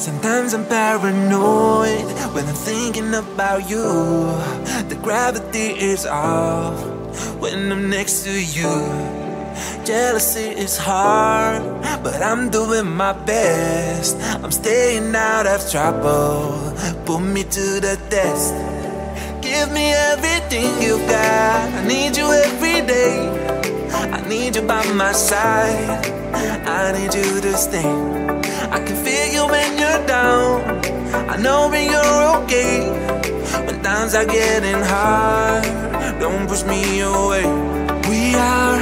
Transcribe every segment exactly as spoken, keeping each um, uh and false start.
Sometimes I'm paranoid when I'm thinking about you. The gravity is off when I'm next to you. Jealousy is hard, but I'm doing my best. I'm staying out of trouble, put me to the test. Give me everything you've got, I need you every day. I need you by my side, I need you to stay. I can feel you when you're down, I know when you're okay. When times are getting hard, don't push me away. We are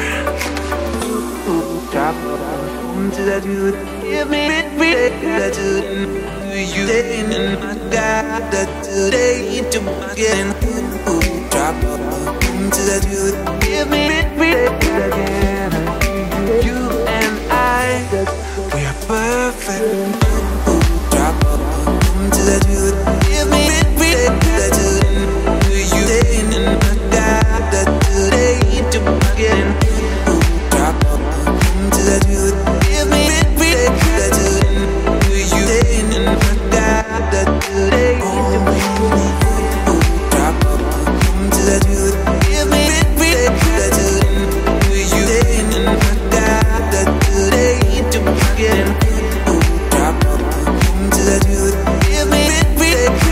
give me that you in my God that today to my getting drop to that you give me again. You and I, we are perfect. Ooh, ooh, drop up to that you give me it that to you ain't in my God that today to again. Ooh, drop up to that you give me it that to you ain't in my God that today to me. Ooh, drop up to that you give me it that to you ain't in my God that today to again. Ooh, drop up to that you give me it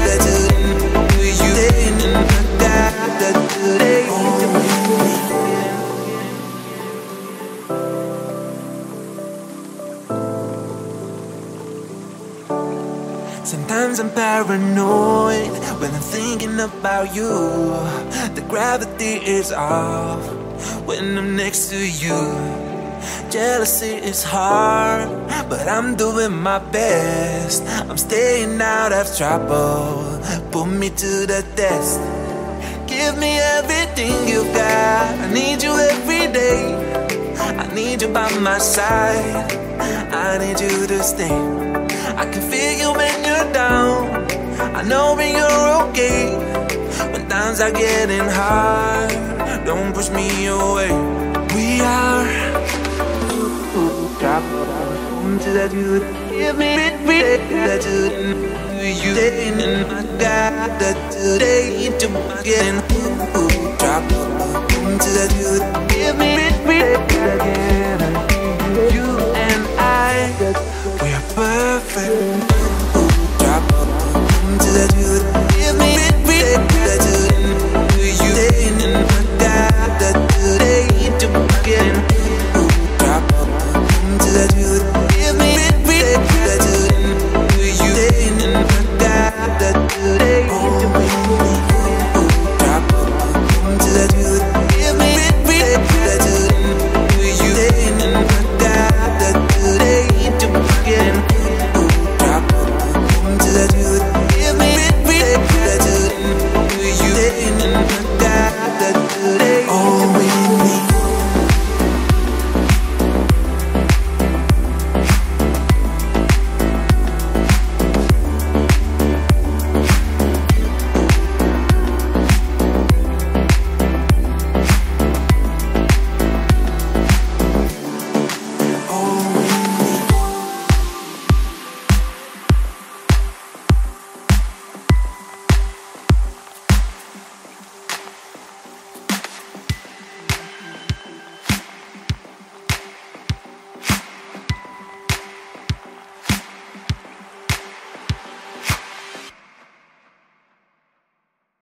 that to you ain't in my God that today to me. Sometimes I'm paranoid when I'm thinking about you. The gravity is off when I'm next to you. Jealousy is hard, but I'm doing my best. I'm staying out of trouble, put me to the test. Give me everything you've got, I need you every day. I need you by my side, I need you to stay. I can feel you when you're down, I know when you're okay. When times are getting hard, don't push me away. We are drop to that you give me it that you ain't in my God that today to my getting. Drop to that you give me it again.